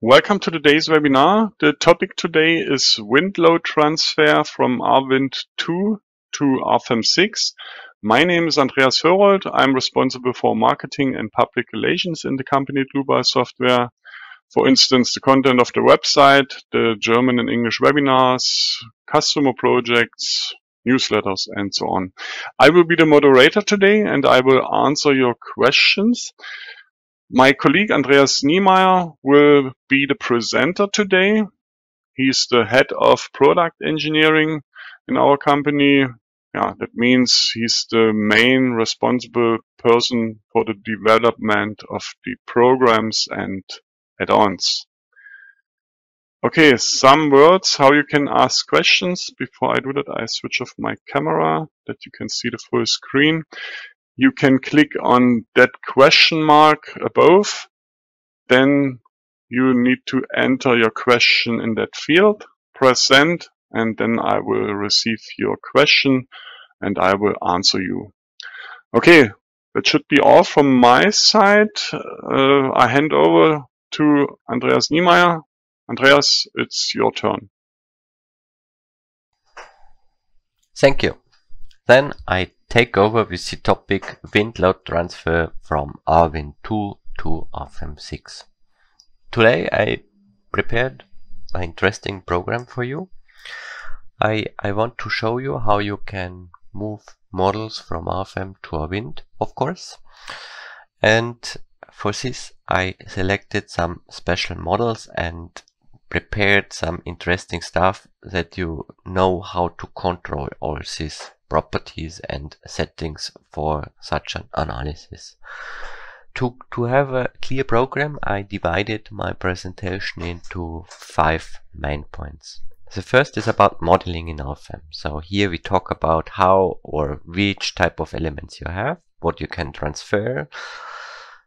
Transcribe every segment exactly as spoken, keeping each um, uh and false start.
Welcome to today's webinar. The topic today is wind load transfer from R wind two to R F E M six. My name is Andreas Hörold. I'm responsible for marketing and public relations in the company Dlubal Software. For instance, the content of the website, the German and English webinars, customer projects, newsletters, and so on. I will be the moderator today and I will answer your questions. My colleague Andreas Niemeyer will be the presenter today. He's the head of product engineering in our company. Yeah, that means he's the main responsible person for the development of the programs and add-ons. Okay, some words how you can ask questions. Before I do that, I switch off my camera that you can see the full screen. You can click on that question mark above. Then you need to enter your question in that field, press send, and then I will receive your question and I will answer you. Okay, that should be all from my side. Uh, I hand over to Andreas Niemeyer. Andreas, it's your turn. Thank you. Then I take over with the topic wind load transfer from R wind two to R F E M six. Today I prepared an interesting program for you. I, I want to show you how you can move models from R F E M to R wind, of course. And for this I selected some special models and prepared some interesting stuff that you know how to control all this. Properties and settings for such an analysis. To, to have a clear program, I divided my presentation into five main points. The first is about modeling in R F E M. So here we talk about how or which type of elements you have, what you can transfer,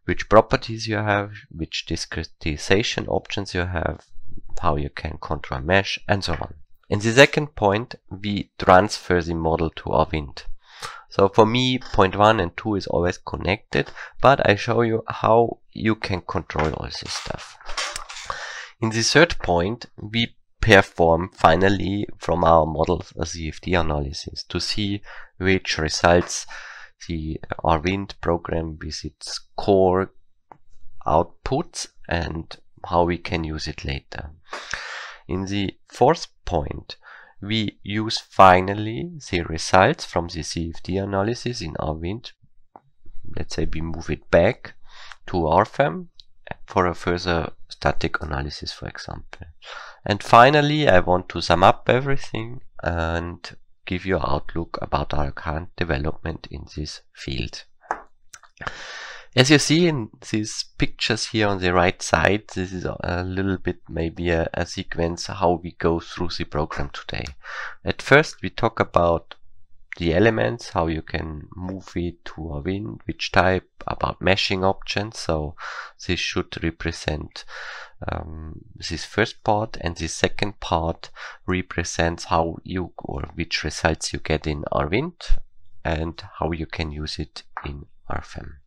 which properties you have, which discretization options you have, how you can control mesh, and so on. In the second point, we transfer the model to R wind. So for me, point one and two is always connected, but I show you how you can control all this stuff. In the third point, we perform finally from our models a C F D analysis to see which results the R wind program with its core outputs and how we can use it later. In the fourth point, we use finally the results from the C F D analysis in R wind. Let's say we move it back to R F E M for a further static analysis, for example. And finally, I want to sum up everything and give you an outlook about our current development in this field. As you see in these pictures here on the right side, this is a little bit maybe a, a sequence how we go through the program today. At first we talk about the elements, how you can move it to a wind, which type, about meshing options, so this should represent um, this first part, and the second part represents how you or which results you get in R wind and how you can use it in R F E M.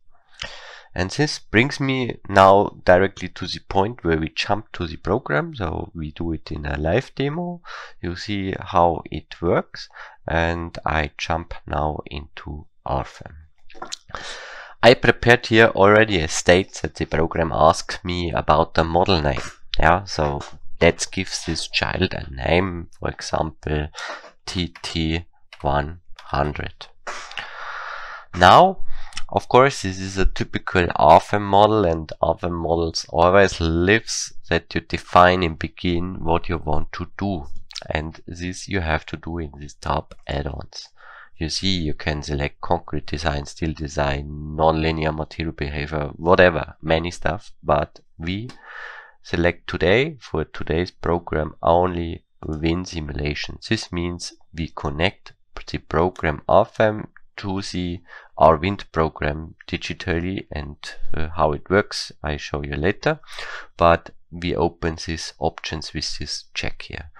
And this brings me now directly to the point where we jump to the program. So we do it in a live demo. You see how it works. And I jump now into R F E M. I prepared here already a state that the program asks me about the model name. Yeah, so let's give this child a name, for example, T T one hundred. Now, of course, this is a typical R F E M model, and R F E M models always lives that you define and begin what you want to do. And this you have to do in this tab add-ons. You see, you can select concrete design, still design, nonlinear material behavior, whatever, many stuff. But we select today, for today's program, only wind simulation. This means we connect the program R F E M to the R wind program digitally, and uh, how it works I show you later, but we open these options with this check here.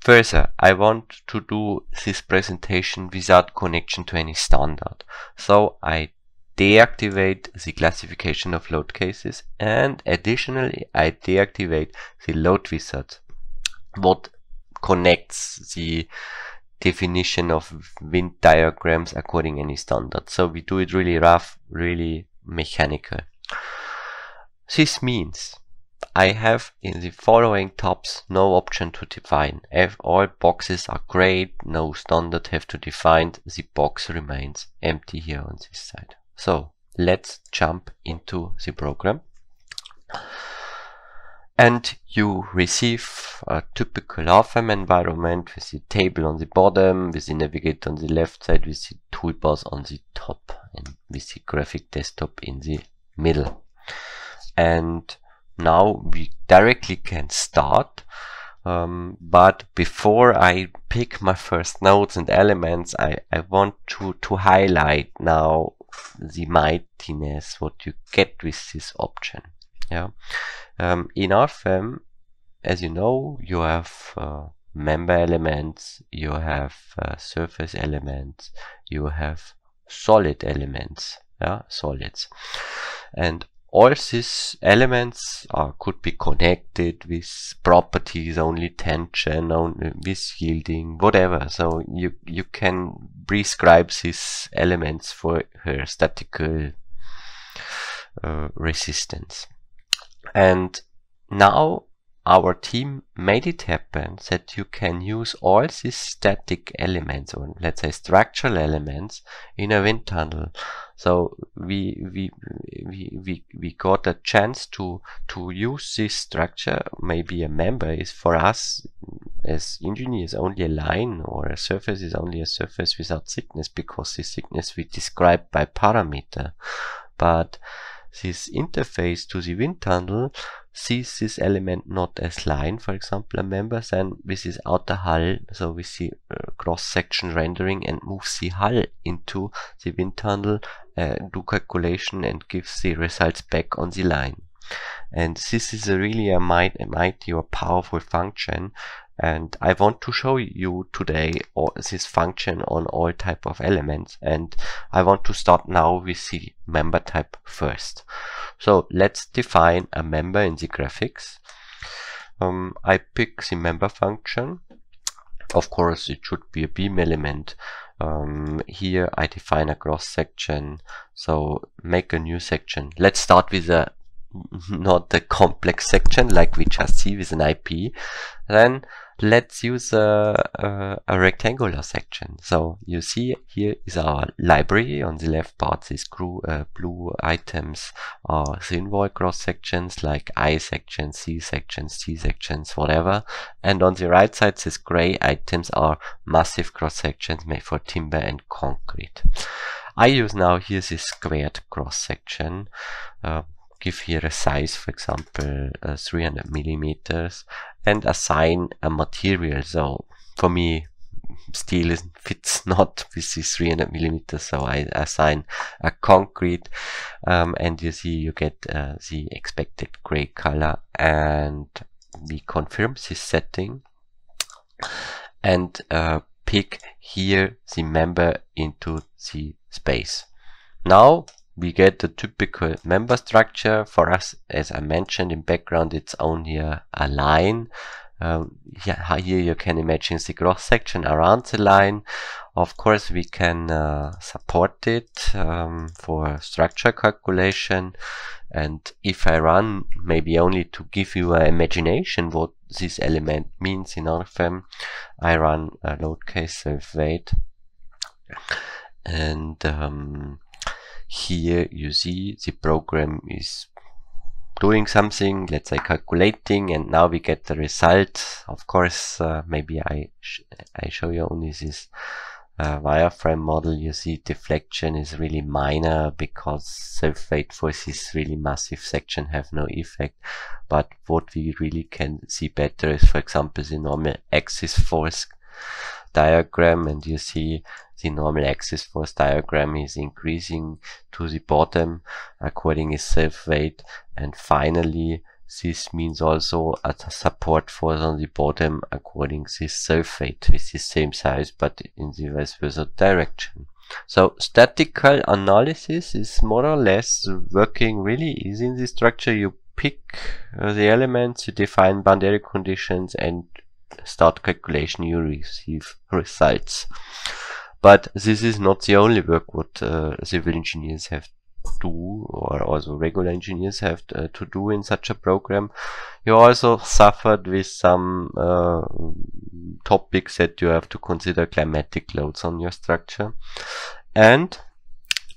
Further, I want to do this presentation without connection to any standard, so I deactivate the classification of load cases, and additionally I deactivate the load wizard, what connects the definition of wind diagrams according to any standard. So we do it really rough, really mechanical. This means I have in the following tabs no option to define. If all boxes are grayed, no standard have to define, the box remains empty here on this side. So let's jump into the program. And you receive a typical R F E M environment with the table on the bottom, with the navigator on the left side, with the toolbars on the top, and with the graphic desktop in the middle. And now we directly can start, um, but before I pick my first nodes and elements, I, I want to, to highlight now the mightiness, what you get with this option. Yeah, um, in R F E M, as you know, you have uh, member elements, you have uh, surface elements, you have solid elements, yeah, solids, and all these elements are, could be connected with properties, only tension, only with yielding, whatever. So you, you can prescribe these elements for her statical uh, resistance. And now our team made it happen that you can use all these static elements, or let's say structural elements, in a wind tunnel. So we we we we, we got a chance to to use this structure. Maybe a member is for us as engineers only a line, or a surface is only a surface without thickness, because this thickness we describe by parameter. But this interface to the wind tunnel sees this element not as line, for example a member, then with this outer hull, so we see uh, cross-section rendering, and moves the hull into the wind tunnel, uh, do calculation, and gives the results back on the line. And this is a really a might, a mighty or powerful function, and I want to show you today all this function on all type of elements, and I want to start now with the member type first. So let's define a member in the graphics. Um, I pick the member function. Of course it should be a beam element. Um, here I define a cross section, so make a new section. Let's start with a not a complex section like we just see with an I P. Then let's use a, a, a rectangular section. So you see here is our library. On the left part, these blue, uh, blue items are thin wall cross sections like I sections, C sections, T sections, whatever. And on the right side, these gray items are massive cross sections made for timber and concrete. I use now here this squared cross section. Uh, give here a size, for example uh, three hundred millimeters, and assign a material. So for me steel is, fits not with this three hundred millimeters, so I assign a concrete, um, and you see you get uh, the expected gray color, and we confirm this setting and uh, pick here the member into the space. Now we get the typical member structure. For us, as I mentioned in background, it's only a, a line. Um, yeah, here you can imagine the cross section around the line. Of course, we can uh, support it um, for structure calculation. And if I run, maybe only to give you an imagination what this element means in R F E M, I run a load case self weight, and um, here you see the program is doing something, let's say calculating, and now we get the result. Of course, uh, maybe I, sh I show you only this uh, wireframe model. You see deflection is really minor, because self-weight for this really massive section have no effect. But what we really can see better is, for example, the normal axis force diagram, and you see the normal axis force diagram is increasing to the bottom according to self-weight. And finally, this means also a support force on the bottom according to self-weight with the same size but in the vice versa direction. So statical analysis is more or less working really easy in this structure. You pick uh, the elements, you define boundary conditions and start calculation, you receive results. But this is not the only work what uh, civil engineers have do, or also regular engineers have to, uh, to do in such a program. You also suffered with some uh, topics that you have to consider climatic loads on your structure. And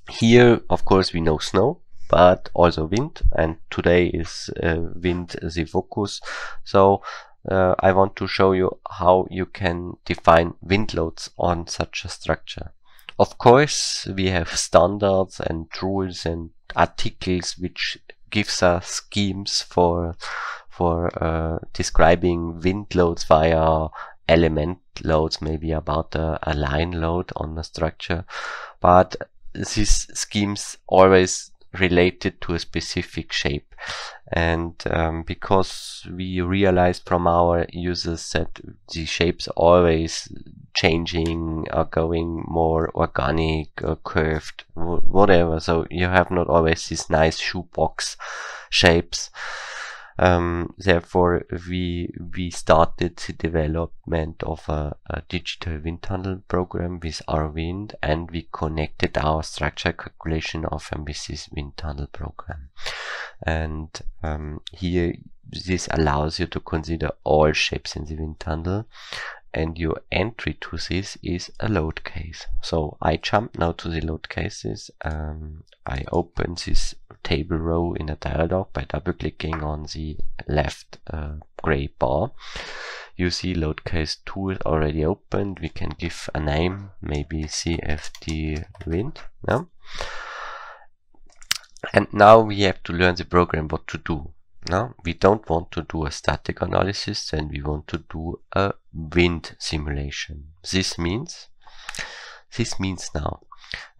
here of course we know snow, but also wind, and today is uh, wind the focus. So uh, I want to show you how you can define wind loads on such a structure. Of course, we have standards and rules and articles which gives us schemes for for uh, describing wind loads via element loads, maybe about a, a line load on a structure. But these schemes always related to a specific shape, and um, because we realized from our users that the shapes always changing or going more organic or curved, whatever, so you have not always these nice shoebox shapes. Um, therefore we we started the development of a, a digital wind tunnel program with R WIND, and we connected our structure calculation R F E M with this wind tunnel program. And um, here this allows you to consider all shapes in the wind tunnel, and your entry to this is a load case. So I jump now to the load cases. um, I open this table row in a dialog by double clicking on the left uh, gray bar. You see load case two is already opened. We can give a name, maybe C F D wind. Yeah? And now we have to learn the program what to do. Now we don't want to do a static analysis, and we want to do a wind simulation. This means this means now,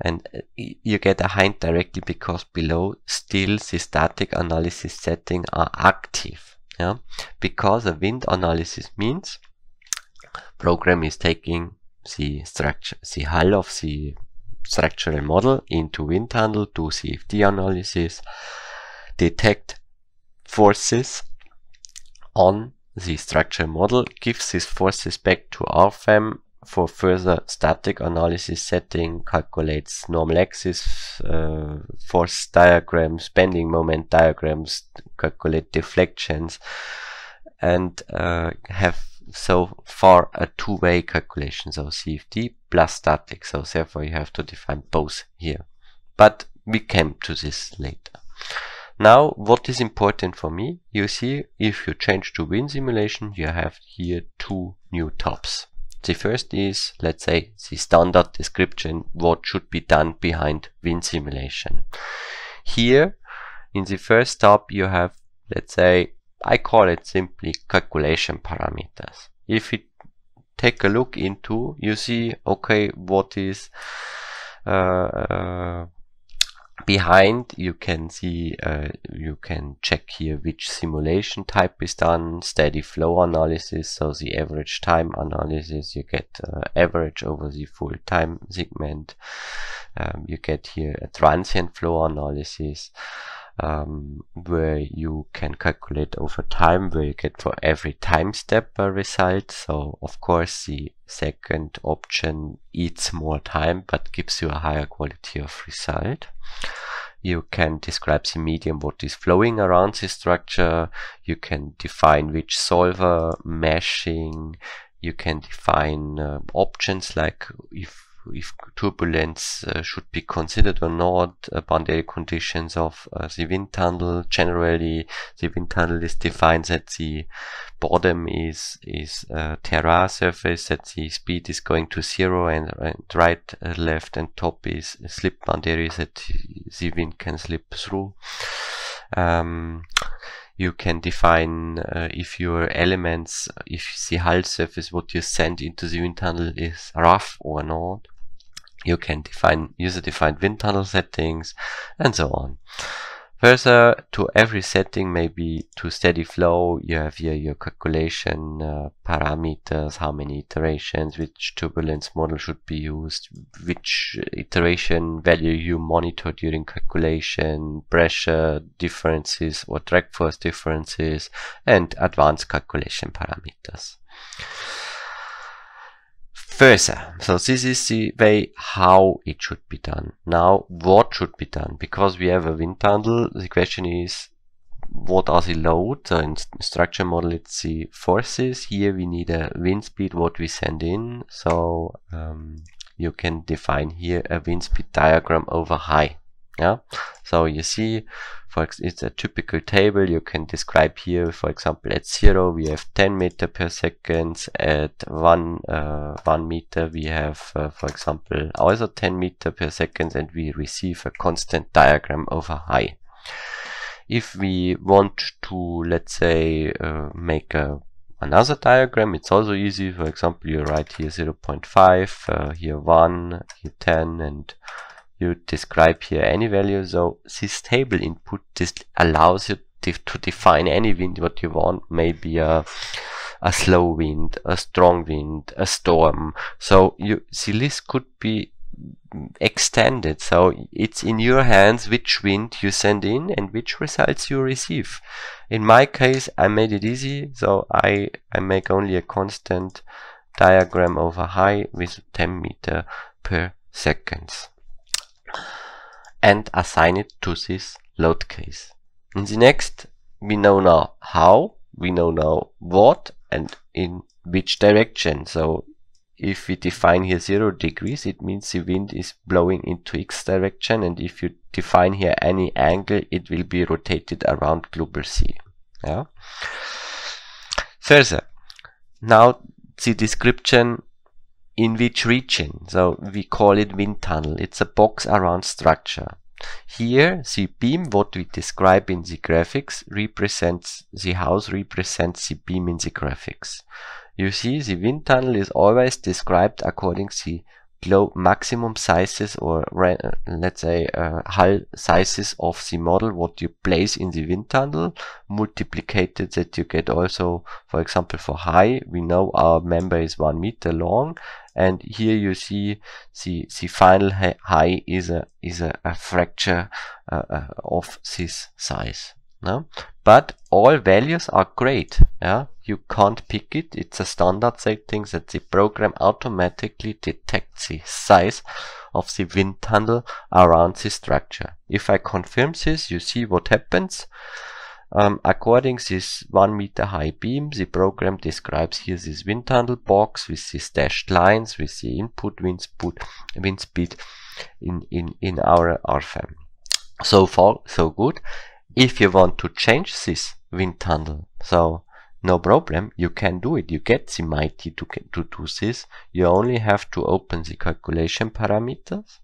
and you get a hint directly because below still the static analysis settings are active. Yeah, because a wind analysis means program is taking the structure, the hull of the structural model into wind tunnel, do C F D analysis, detect forces on the structural model, gives these forces back to R F E M for further static analysis setting, calculates normal axis, uh, force diagrams, bending moment diagrams, calculate deflections, and uh, have so far a two-way calculation, so C F D plus static. So therefore you have to define both here, but we came to this later. Now, what is important for me, you see, if you change to wind simulation, you have here two new tabs. The first is, let's say, the standard description, what should be done behind wind simulation. Here, in the first tab, you have, let's say, I call it simply calculation parameters. If you take a look into, you see, okay, what is... Uh, uh, behind, you can see, uh, you can check here which simulation type is done, steady flow analysis, so the average time analysis, you get uh, average over the full time segment. Um, you get here a transient flow analysis, um, where you can calculate over time, where you get for every time step a result. So of course the second option eats more time but gives you a higher quality of result. You can describe the medium what is flowing around the structure, you can define which solver, meshing, you can define uh, options like if if turbulence uh, should be considered or not, uh, boundary conditions of uh, the wind tunnel. Generally the wind tunnel is defined that the bottom is is uh, terra surface, that the speed is going to zero, and right, right uh, left and top is slip boundaries that the wind can slip through. Um, you can define uh, if your elements, if the hull surface what you send into the wind tunnel is rough or not. You can define user-defined wind tunnel settings and so on. Cursor to every setting, maybe to steady flow. You have here your calculation uh, parameters, how many iterations, which turbulence model should be used, which iteration value you monitor during calculation, pressure differences or drag force differences, and advanced calculation parameters. Further, so this is the way how it should be done. Now, what should be done? Because we have a wind tunnel, the question is, what are the loads? So in structure model, it's the forces. Here we need a wind speed, what we send in. So um, you can define here a wind speed diagram over height. Yeah. So you see, for ex it's a typical table. You can describe here, for example, at zero we have ten meter per second. At one uh, one meter we have, uh, for example, also ten meter per second, and we receive a constant diagram over height. If we want to, let's say, uh, make a another diagram, it's also easy. For example, you write here zero point five, uh, here one, here ten, and you describe here any value. So this table input just allows you to, to define any wind what you want, maybe a, a slow wind, a strong wind, a storm. So you, the list could be extended. So it's in your hands which wind you send in and which results you receive. In my case, I made it easy. So I, I make only a constant diagram over high with ten meter per seconds. And assign it to this load case. In the next, we know now how, we know now what, and in which direction. So if we define here zero degrees, it means the wind is blowing into X direction, and if you define here any angle, it will be rotated around global C. Yeah. Further, now the description in which region. So we call it wind tunnel. It's a box around structure. Here the beam what we describe in the graphics represents the house, represents the beam in the graphics. You see, the wind tunnel is always described according to the maximum sizes, or let's say uh, hull sizes of the model what you place in the wind tunnel, multiplicated that you get also, for example, for high, we know our member is one meter long, and here you see the, the final high is a is a, a fracture uh, uh, of this size. No? But all values are great. Yeah? You can't pick it. It's a standard setting that the program automatically detects the size of the wind tunnel around the structure. If I confirm this, you see what happens. Um, according to this one meter high beam, the program describes here this wind tunnel box with these dashed lines, with the input wind speed, wind speed in, in, in our R F E M. So far, so good. If you want to change this wind tunnel, so no problem, you can do it. You get the mighty to, to do this. You only have to open the calculation parameters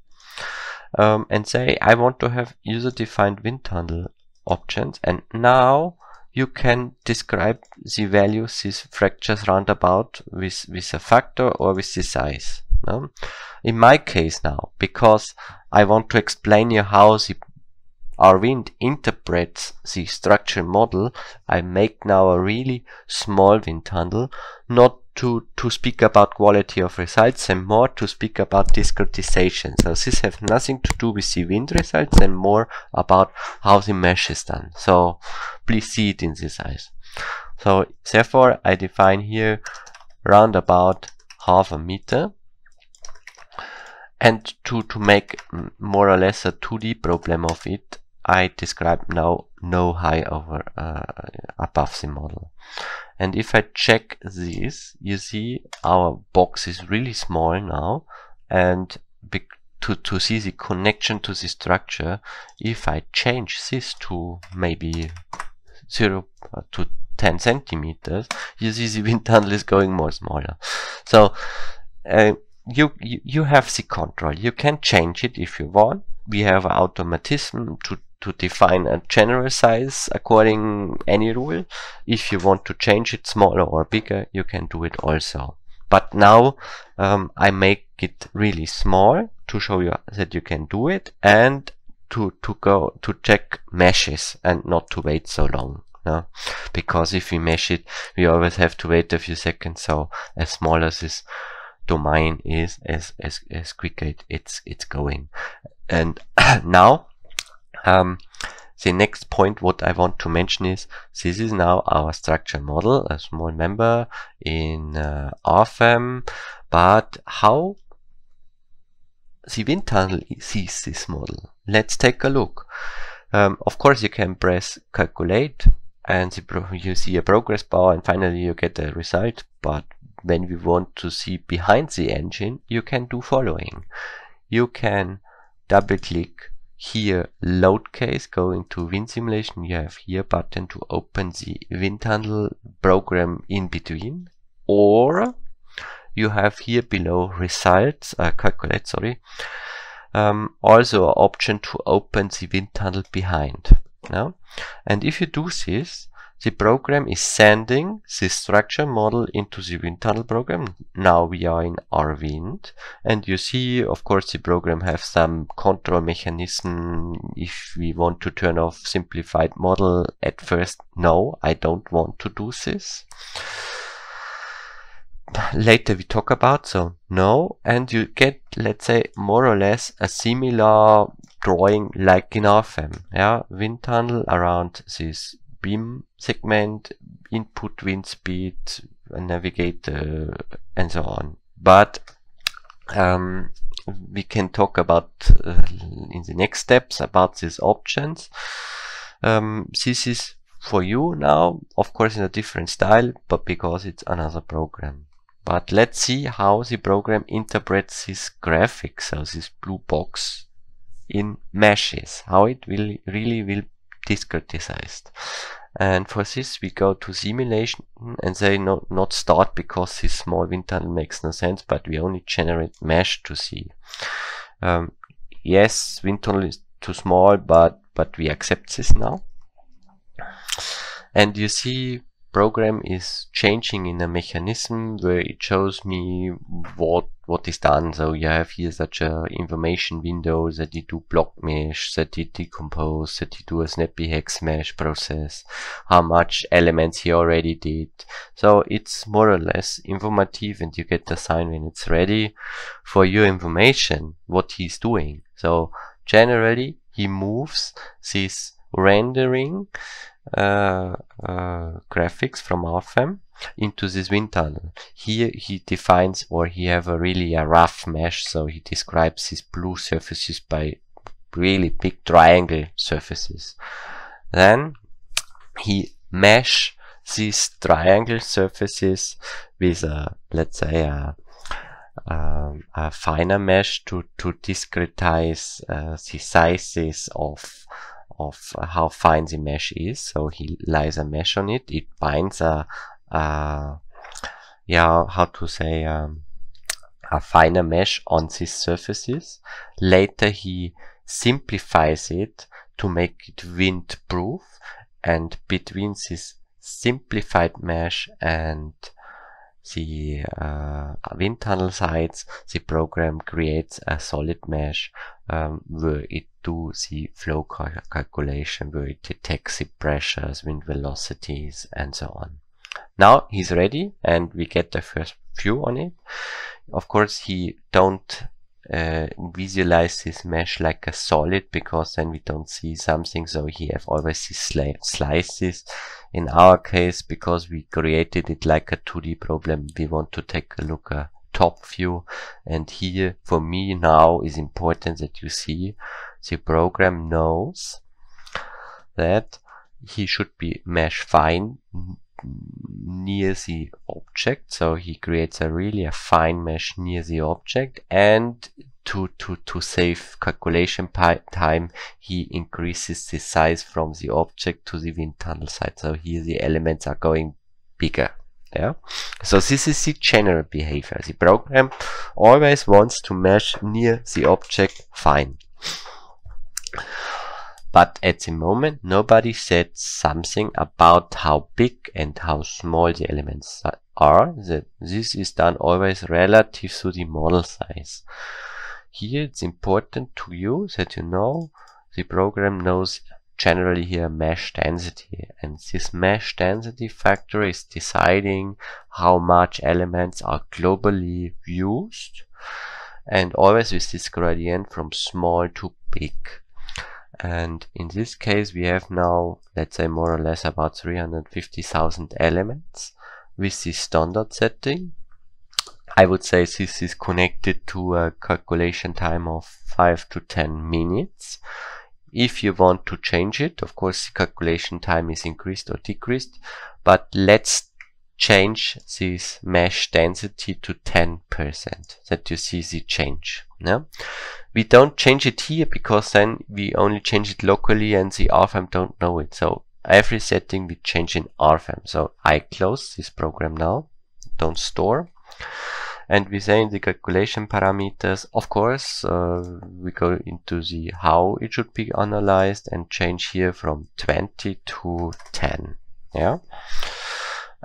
um, and say, I want to have user-defined wind tunnel options. And now you can describe the values, these fractures roundabout with, with a factor or with the size. No? In my case now, because I want to explain you how the RWIND interprets the structure model, I make now a really small wind tunnel, not to, to speak about quality of results and more to speak about discretization. So this has nothing to do with the wind results and more about how the mesh is done. So please see it in this size. So therefore I define here round about half a meter. And to, to make more or less a two D problem of it, I describe now no high over uh, above the model. And if I check this, you see our box is really small now, and to, to see the connection to the structure, if I change this to maybe zero to ten centimeters, you see the wind tunnel is going more smaller. So uh, You, you you have the control. You can change it if you want. We have automatism to to define a general size according any rule. If you want to change it smaller or bigger, you can do it also. But now um, I make it really small to show you that you can do it, and to to go to check meshes and not to wait so long. No? Because if we mesh it, we always have to wait a few seconds. So as small as this domain is, as as as quicker it, it's it's going. And now, um, the next point what I want to mention is this is now our structure model, a small member in uh, R F E M. But how the wind tunnel sees this model? Let's take a look. Um, of course, you can press calculate and the pro you see a progress bar and finally you get a result. But when we want to see behind the engine, you can do following. You can double click here load case, go into wind simulation. You have here button to open the wind tunnel program in between, or you have here below results, uh, calculate, sorry, um, also an option to open the wind tunnel behind. No? And if you do this, the program is sending the structure model into the wind tunnel program. Now we are in R wind, and you see, of course, the program has some control mechanism. If we want to turn off simplified model at first, no, I don't want to do this. Later we talk about, so no, and you get, let's say, more or less a similar drawing like in R F E M. Yeah, wind tunnel around this beam segment, input wind speed, navigator, and so on. But um, we can talk about uh, in the next steps about these options. Um, this is for you now, of course, in a different style, but because it's another program. But let's see how the program interprets this graphic, so this blue box in meshes, how it will really will discretized. And for this we go to simulation and say no, not start, because this small wind tunnel makes no sense, but we only generate mesh to see. Um, yes, wind tunnel is too small, but, but we accept this now. And you see program is changing in a mechanism where it shows me what what is done. So you have here such a information window that you do block mesh, that you decompose, that you do a snappy hex mesh process, how much elements you already did. So it's more or less informative, and you get the sign when it's ready for your information what he's doing. So generally he moves this rendering Uh, uh, graphics from R F E M into this wind tunnel. Here he defines, or he have a really a rough mesh, so he describes his blue surfaces by really big triangle surfaces. Then he mesh these triangle surfaces with a, let's say, a Um, a finer mesh to, to discretize uh, the sizes of of how fine the mesh is. So he lays a mesh on it, it binds a, a yeah, how to say, um, a finer mesh on these surfaces. Later he simplifies it to make it wind proof, and between this simplified mesh and the uh, wind tunnel sides, the program creates a solid mesh um, where it do the flow cal calculation, where it detects the pressures, wind velocities, and so on. Now he's ready, and we get the first view on it. Of course, he don't uh, visualize this mesh like a solid, because then we don't see something, so he have always these sli slices. In our case, because we created it like a two D problem, we want to take a look at top view, and here for me now is important that you see the program knows that he should be mesh fine near the object, so he creates a really a fine mesh near the object, and to to to save calculation time he increases the size from the object to the wind tunnel side, so here the elements are going bigger. Yeah, so this is the general behavior. The program always wants to mesh near the object fine, but at the moment nobody said something about how big and how small the elements are. That this is done always relative to the model size. Here it's important to you that you know the program knows generally here mesh density, and this mesh density factor is deciding how much elements are globally used, and always with this gradient from small to big. And in this case we have now, let's say, more or less about three hundred fifty thousand elements with this standard setting. I would say this is connected to a calculation time of five to ten minutes. If you want to change it, of course the calculation time is increased or decreased, but let's change this mesh density to ten percent, that you see the change. Yeah? We don't change it here because then we only change it locally and the R F E M don't know it. So every setting we change in R F E M. So I close this program now, don't store. And we say in the calculation parameters, of course, uh, we go into the how it should be analyzed and change here from twenty to ten. Yeah.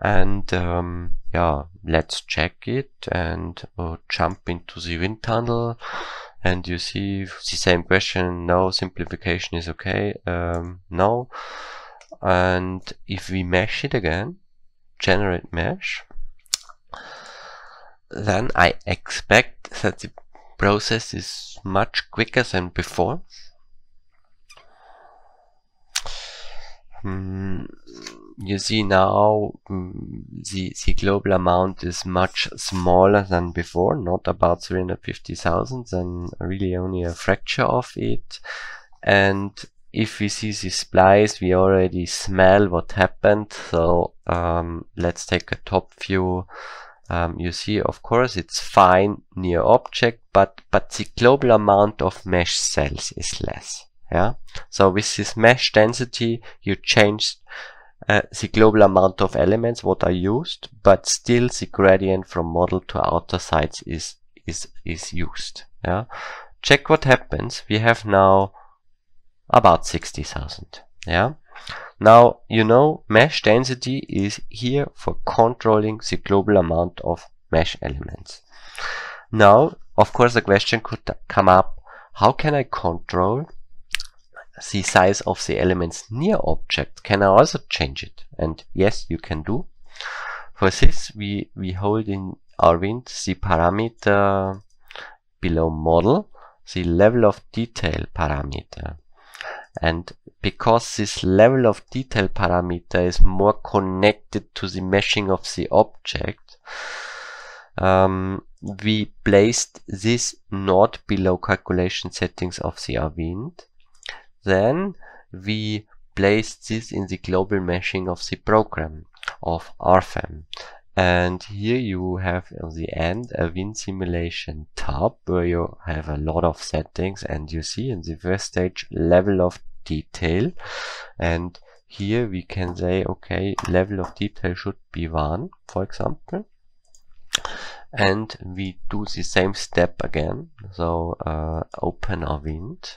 And um, yeah, let's check it and uh, jump into the wind tunnel. And you see the same question, no, simplification is okay, um, no. And if we mesh it again, generate mesh, then I expect that the process is much quicker than before. Mm, you see now mm, the, the global amount is much smaller than before, not about three hundred fifty thousand, then really only a fraction of it. And if we see the splice, we already smell what happened. So um, let's take a top view. Um, you see, of course, it's fine near object, but but the global amount of mesh cells is less. Yeah. So with this mesh density, you change uh, the global amount of elements what are used, but still the gradient from model to outer sides is is is used. Yeah. Check what happens. We have now about sixty thousand. Yeah. Now, you know, mesh density is here for controlling the global amount of mesh elements. Now, of course, the question could come up, how can I control the size of the elements near object? Can I also change it? And yes, you can do. For this, we, we hold in RWIND the parameter below model, the level of detail parameter. And because this level of detail parameter is more connected to the meshing of the object, um, we placed this not below calculation settings of the RWIND. Then we placed this in the global meshing of the program of R F E M. And here you have at the end a wind simulation tab where you have a lot of settings, and you see in the first stage level of detail, and here we can say, okay, level of detail should be one, for example, and we do the same step again. So uh, open RWIND,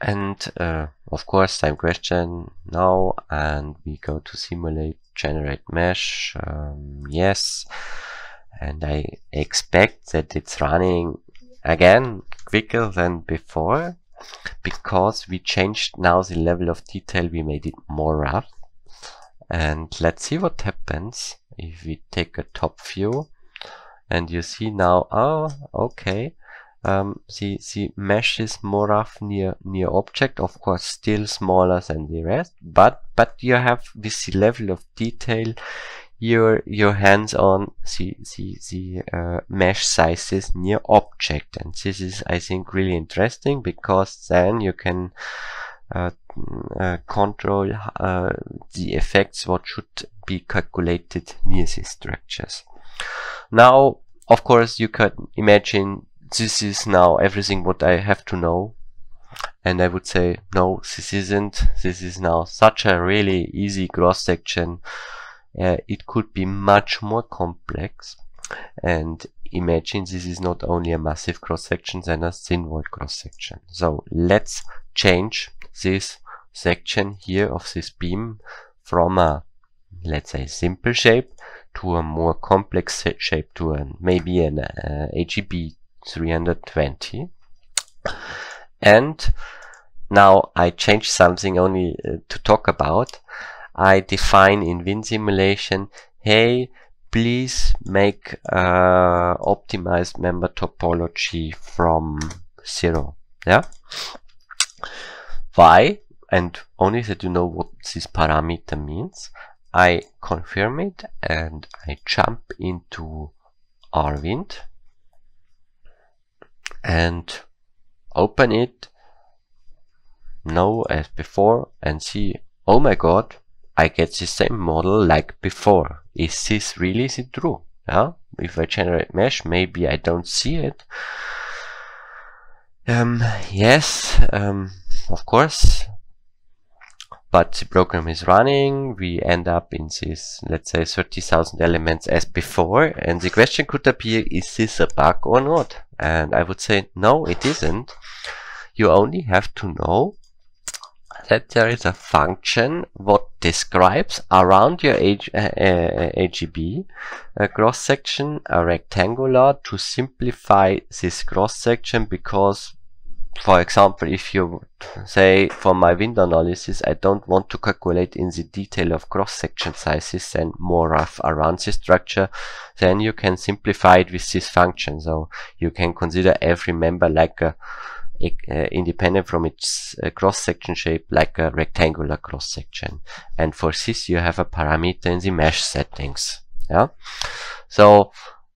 and uh, of course same question now, and we go to simulate, generate mesh, um, yes, and I expect that it's running again quicker than before because we changed now the level of detail, we made it more rough. And let's see what happens if we take a top view, and you see now, oh okay, Um, the, the mesh is more rough near near object, of course still smaller than the rest, but but you have with the level of detail your your hands on the the, the uh, mesh sizes near object, and this is, I think, really interesting because then you can uh, uh, control uh, the effects what should be calculated near these structures. Now, of course, you can imagine this is now everything what I have to know, and I would say no, this isn't. This is now such a really easy cross section. Uh, it could be much more complex, and imagine this is not only a massive cross section and a thin walled cross section. So let's change this section here of this beam from a, let's say, simple shape to a more complex shape, to an maybe an uh, H E B three hundred twenty. And now I change something only uh, to talk about. I define in Win Simulation, hey, please make uh, optimized member topology from zero. Yeah. Why? And only that you know what this parameter means. I confirm it and I jump into RWIND and open it. No, as before, and see, oh my god, I get the same model like before. Is this really is it true? Yeah. If I generate mesh, maybe I don't see it. Um, yes, um, of course. But the program is running, we end up in this, let's say, thirty thousand elements as before, and the question could appear, is this a bug or not? And I would say, no, it isn't. You only have to know that there is a function what describes around your H uh, uh, A G B a cross-section, a rectangular, to simplify this cross-section, because for example, if you say for my window analysis, I don't want to calculate in the detail of cross-section sizes and more rough around the structure, then you can simplify it with this function. So you can consider every member like a, a, a independent from its cross-section shape, like a rectangular cross-section. And for this, you have a parameter in the mesh settings. Yeah. So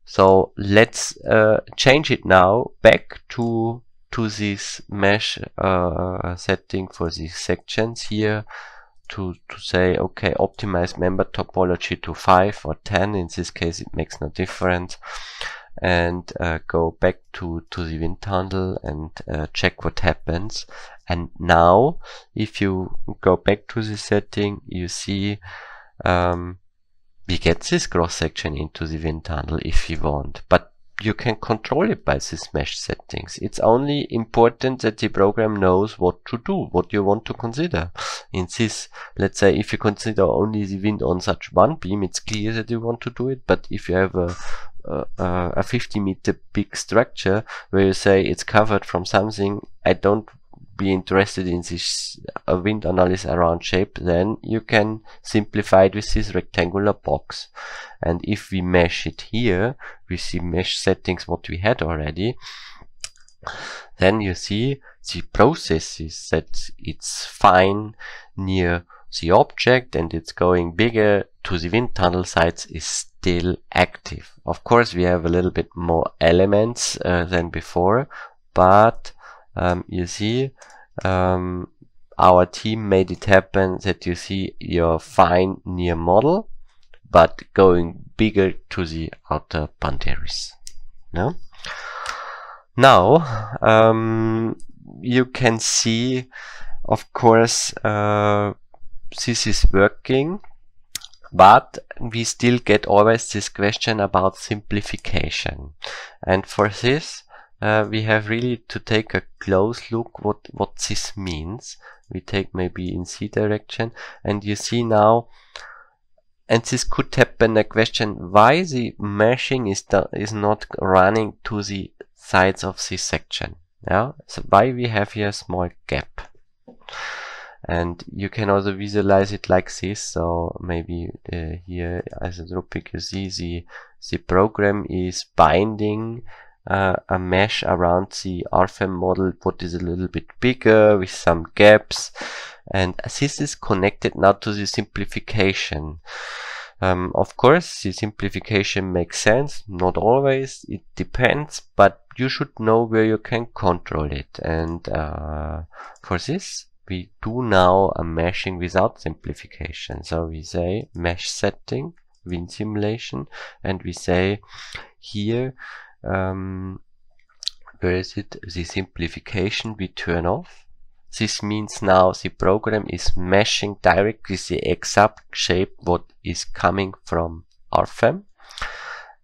so let's uh, change it now back to to this mesh uh, setting for these sections here to, to say, okay, optimize member topology to five or ten, in this case it makes no difference, and uh, go back to, to the wind tunnel and uh, check what happens. And now if you go back to the setting, you see um, we get this cross section into the wind tunnel if we want, but you can control it by this mesh settings. It's only important that the program knows what to do, what you want to consider. In this, let's say, if you consider only the wind on such one beam, it's clear that you want to do it. But if you have a, a, a fifty meter big structure where you say it's covered from something, I don't be interested in this uh, wind analysis around shape, then you can simplify it with this rectangular box. And if we mesh it here, we see mesh settings what we had already, then you see the processes that it's fine near the object and it's going bigger to the wind tunnel sites is still active. Of course we have a little bit more elements uh, than before, but Um, you see, um, our team made it happen that you see your fine near model, but going bigger to the outer boundaries. No? Now, um, you can see, of course, uh, this is working, but we still get always this question about simplification. And for this, Uh, we have really to take a close look what, what this means. We take maybe in C direction, and you see now, and this could happen a question, why the meshing is, is not running to the sides of this section. Yeah? So why we have here a small gap. And you can also visualize it like this, so maybe uh, here isotropic you see the, the program is binding Uh, a mesh around the R F E M model what is a little bit bigger with some gaps, and this is connected now to the simplification. Um, of course the simplification makes sense, not always, it depends, but you should know where you can control it. And uh, for this we do now a meshing without simplification. So we say mesh setting, wind simulation, and we say here Um, where is it? The simplification we turn off. This means now the program is meshing directly the exact shape what is coming from R F E M.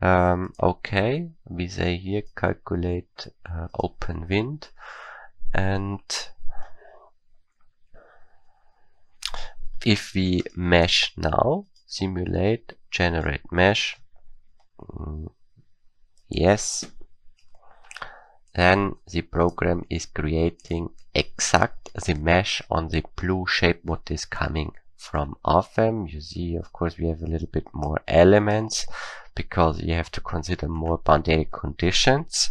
Um, okay, we say here calculate uh, open wind, and if we mesh now, simulate, generate mesh. Mm. Yes, then the program is creating exact the mesh on the blue shape what is coming from R F E M. You see, of course, we have a little bit more elements because you have to consider more boundary conditions.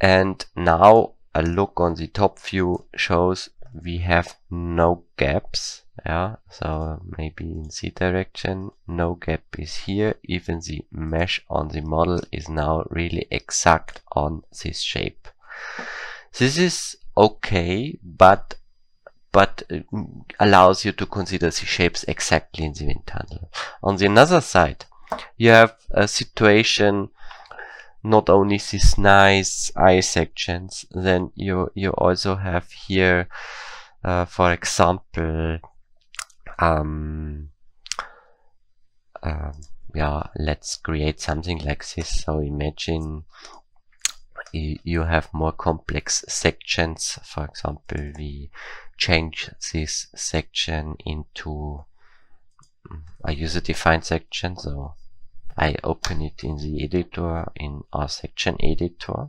And now a look on the top view shows we have no gaps. Yeah, so maybe in C direction, no gap is here. Even the mesh on the model is now really exact on this shape. This is okay, but but it allows you to consider the shapes exactly in the wind tunnel. On the other side, you have a situation. Not only these nice eye sections, then you you also have here, uh, for example, um, um, yeah, let's create something like this. So imagine you, you have more complex sections. For example, we change this section into a user-defined section. So I open it in the editor, in our section editor.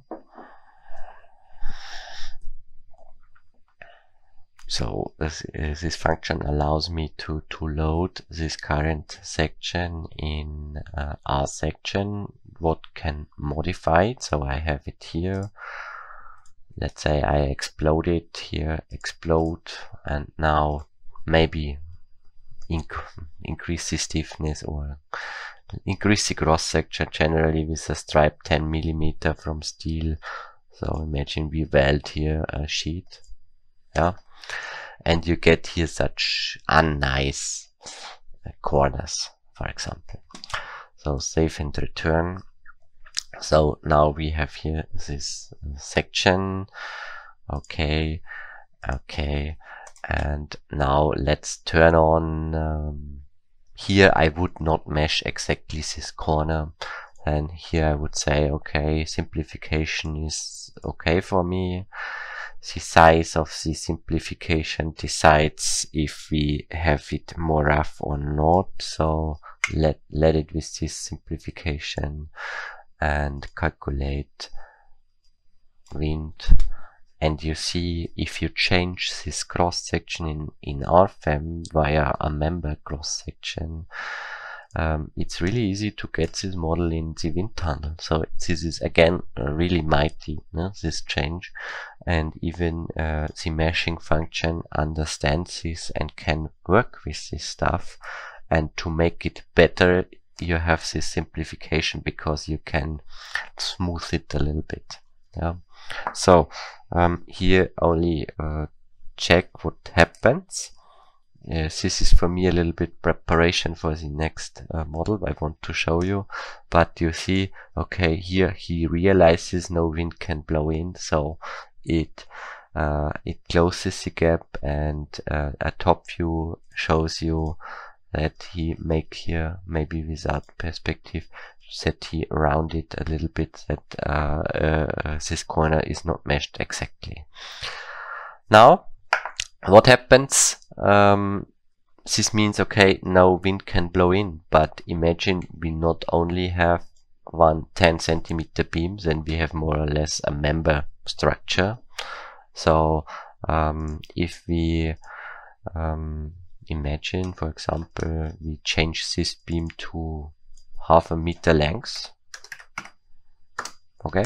So this, this function allows me to, to load this current section in uh, our section, what can modify it. So I have it here. Let's say I explode it here, explode, and now maybe inc- increase the stiffness or increase the cross section generally with a stripe ten millimeter from steel. So imagine we weld here a sheet, yeah, and you get here such unnice corners, for example. So save and return. So now we have here this section. Okay, okay, and now let's turn on. Um, Here I would not mesh exactly this corner, and here I would say, okay, simplification is okay for me. The size of the simplification decides if we have it more rough or not. So let, let it with this simplification and calculate wind. And you see, if you change this cross-section in, in R F E M via a member cross-section, um, it's really easy to get this model in the wind tunnel. So this is again really mighty, no? This change. And even uh, the meshing function understands this and can work with this stuff. And to make it better, you have this simplification because you can smooth it a little bit. Yeah. So um, here only uh, check what happens. Uh, this is for me a little bit preparation for the next uh, model I want to show you. But you see, okay, here he realizes no wind can blow in, so it uh, it closes the gap, and uh, a top view shows you that he make here maybe without perspective. That he rounded a little bit, that uh, uh, this corner is not meshed exactly. Now, what happens? Um, this means, okay, no wind can blow in, but imagine we not only have one ten centimeter beam, then we have more or less a member structure. So, um, if we um, imagine, for example, we change this beam to half a meter length. Okay,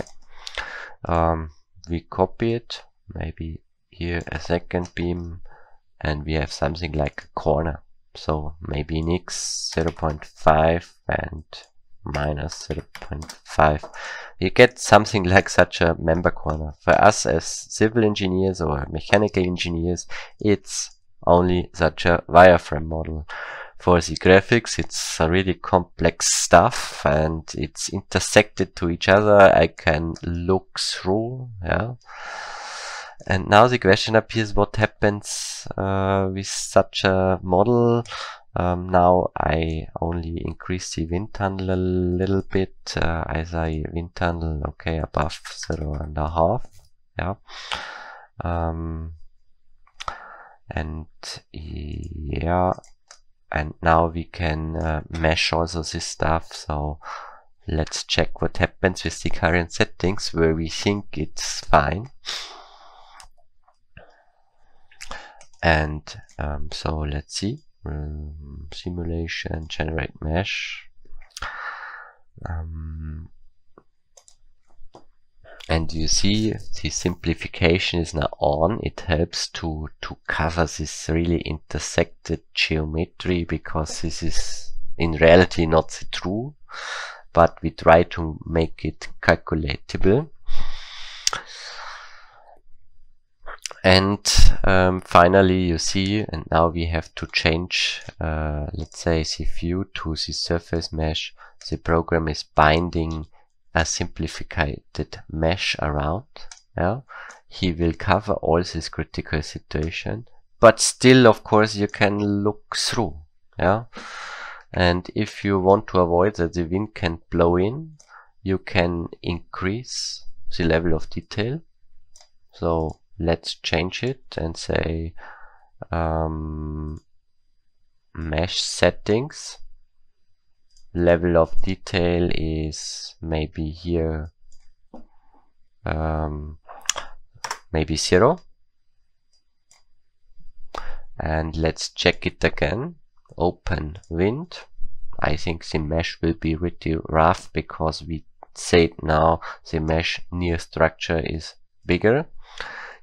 um, we copy it, maybe here a second beam, and we have something like a corner. So maybe in x zero point five and minus zero point five, you get something like such a member corner. For us as civil engineers or mechanical engineers, it's only such a wireframe model. For the graphics, it's a really complex stuff, and it's intersected to each other. I can look through, yeah. And now the question appears: what happens uh, with such a model? Um, now I only increase the wind tunnel a little bit. Uh, I say wind tunnel, okay, above zero and a half, yeah. Um, and yeah. And now we can uh, mesh also this stuff. So let's check what happens with the current settings where we think it's fine. And um, so let's see. Um, simulation, generate mesh. Um, and you see the simplification is now on. It helps to to cover this really intersected geometry, because this is in reality not the true, but we try to make it calculatable. And um, finally you see, and now we have to change uh, let's say the view to the surface mesh. The program is binding a simplified mesh around. Yeah, he will cover all this critical situation, but still of course you can look through. Yeah, and if you want to avoid that the wind can blow in, you can increase the level of detail. So let's change it and say um, mesh settings. Level of detail is maybe here um, maybe zero, and let's check it again. Open wind. I think the mesh will be really rough because we said now the mesh near structure is bigger.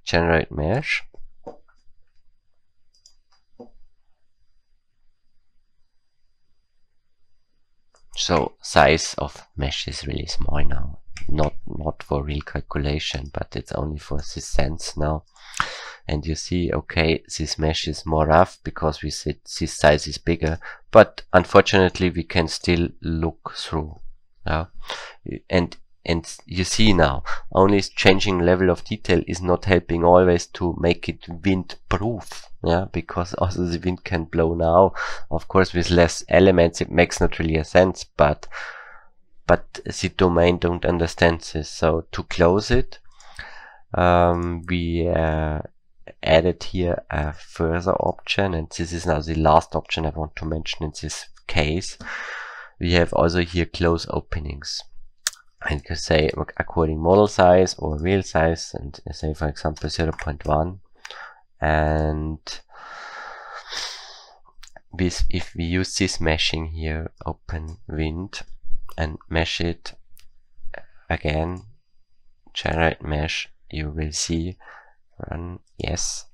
Generate mesh. So size of mesh is really small now, not not for real calculation, but it's only for this sense now. And you see, okay, this mesh is more rough because we said this size is bigger, but unfortunately we can still look through. Yeah? And and you see now, only changing level of detail is not helping always to make it wind proof. Yeah, because also the wind can blow now. Of course, with less elements, it makes not really a sense, but but the domain don't understand this. So to close it, um, we uh, added here a further option, and this is now the last option I want to mention in this case. We have also here close openings. And you say according model size or real size, and say for example zero point one, and this, if we use this meshing here, open wind and mesh it again, generate mesh, you will see, run, yes,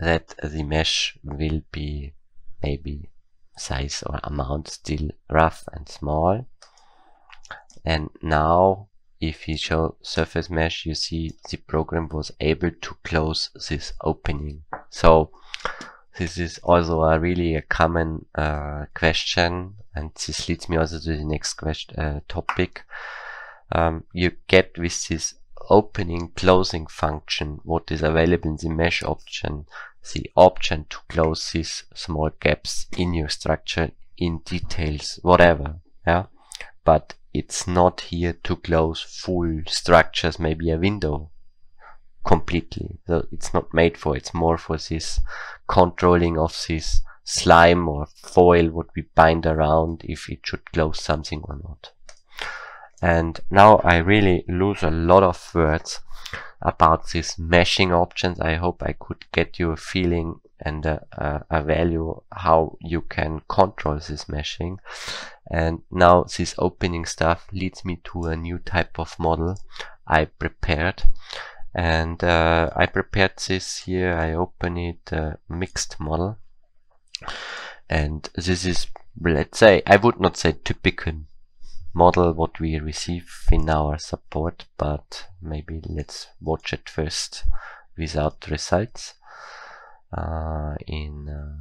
that the mesh will be maybe size or amount still rough and small. And now if you show surface mesh, you see the program was able to close this opening. So this is also a really a common uh, question, and this leads me also to the next question, uh, topic. Um, you get with this opening closing function what is available in the mesh option, the option to close these small gaps in your structure, in details, whatever. Yeah, but it's not here to close full structures, maybe a window completely. So it's not made for, it's more for this controlling of this slime or foil what we bind around, if it should close something or not. And now I really lose a lot of words about these meshing options. I hope I could get you a feeling and a, a, a value how you can control this meshing. And now this opening stuff leads me to a new type of model I prepared, and uh, I prepared this here. I open it uh, mixed model, and this is, let's say, I would not say typical model what we receive in our support, but maybe let's watch it first without results uh, in uh,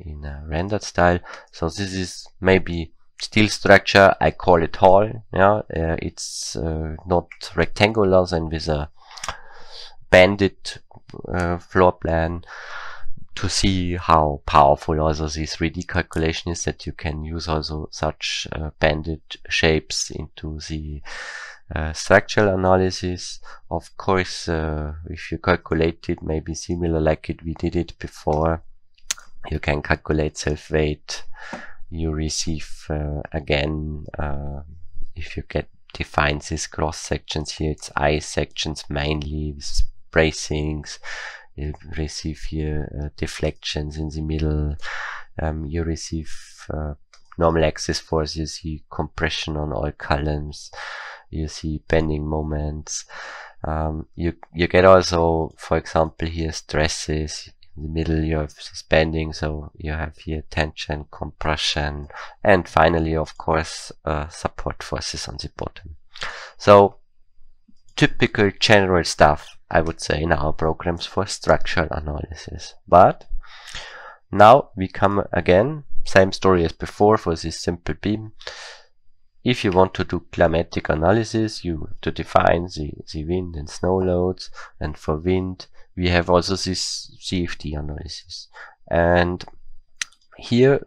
in a rendered style. So this is maybe steel structure, I call it hall. Yeah, uh, it's uh, not rectangular, and with a banded uh, floor plan, to see how powerful also this three D calculation is, that you can use also such uh, banded shapes into the uh, structural analysis. Of course, uh, if you calculate it maybe similar like it we did it before, you can calculate self-weight. You receive uh, again, uh, if you get defines these cross sections here, it's I sections mainly with bracings. You receive here uh, deflections in the middle. Um, you receive uh, normal axis force. You see compression on all columns. You see bending moments. Um, you you get also, for example, here stresses. In the middle you have this bending, so you have here tension, compression, and finally, of course, uh, support forces on the bottom. So typical general stuff, I would say, in our programs for structural analysis. But now we come again, same story as before for this simple beam. If you want to do climatic analysis, you have to define the, the wind and snow loads. And for wind, we have also this C F D analysis. And here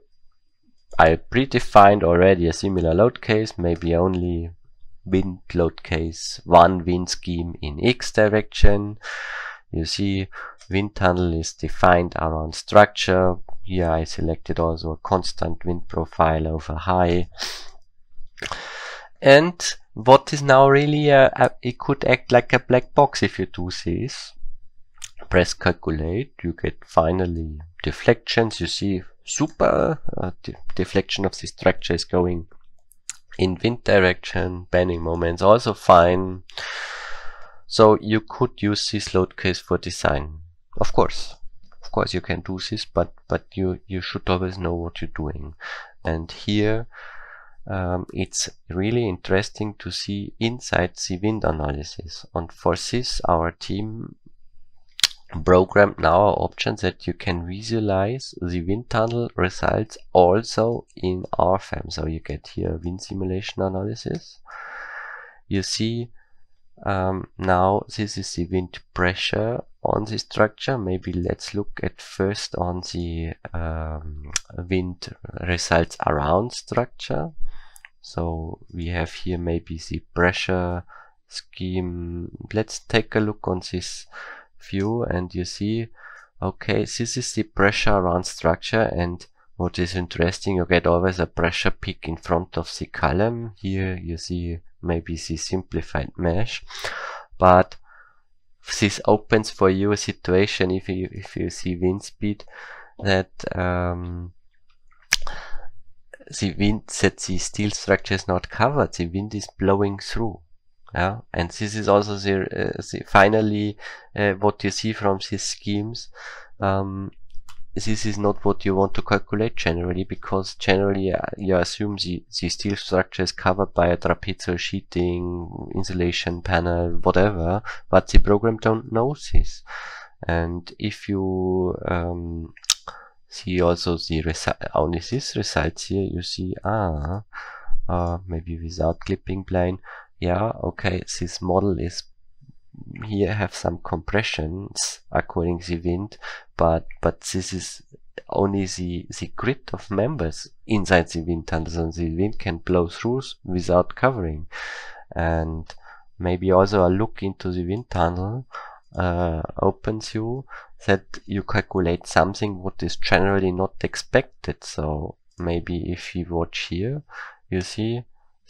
I predefined already a similar load case, maybe only wind load case, one wind scheme in X direction. You see, wind tunnel is defined around structure. Here I selected also a constant wind profile over high. And what is now really a, a, it could act like a black box if you do this. Press calculate, you get finally deflections. You see, super, uh, de deflection of the structure is going in wind direction, bending moments also fine. So you could use this load case for design. Of course, of course you can do this, but but you you should always know what you're doing. And here. Um, it's really interesting to see inside the wind analysis. And for this, our team programmed now our options that you can visualize the wind tunnel results also in R F E M. So you get here wind simulation analysis. You see um, now this is the wind pressure on the structure. Maybe let's look at first on the um, wind results around structure. So we have here maybe the pressure scheme. Let's take a look on this view, and you see, okay, this is the pressure around structure. And what is interesting, you get always a pressure peak in front of the column. Here you see maybe the simplified mesh, but this opens for you a situation if you if you see wind speed that um, the wind that the steel structure is not covered, the wind is blowing through. Yeah, and this is also the, uh, the finally uh, what you see from these schemes. Um, this is not what you want to calculate generally, because generally uh, you assume the, the steel structure is covered by a trapezoid sheeting, insulation panel, whatever, but the program don't know this. And if you um, see also the result, only this results here, you see, ah, uh, maybe without clipping plane, yeah, okay, this model is, here have some compressions according to the wind, but, but this is only the, the grid of members inside the wind tunnels, and the wind can blow through without covering. And maybe also a look into the wind tunnel uh, opens you that you calculate something what is generally not expected. So maybe if you watch here, you see